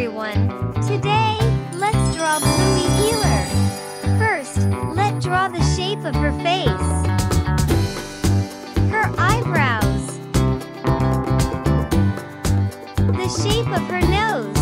everyone! Today, let's draw Bluey Heeler! First, let's draw the shape of her face, her eyebrows, the shape of her nose,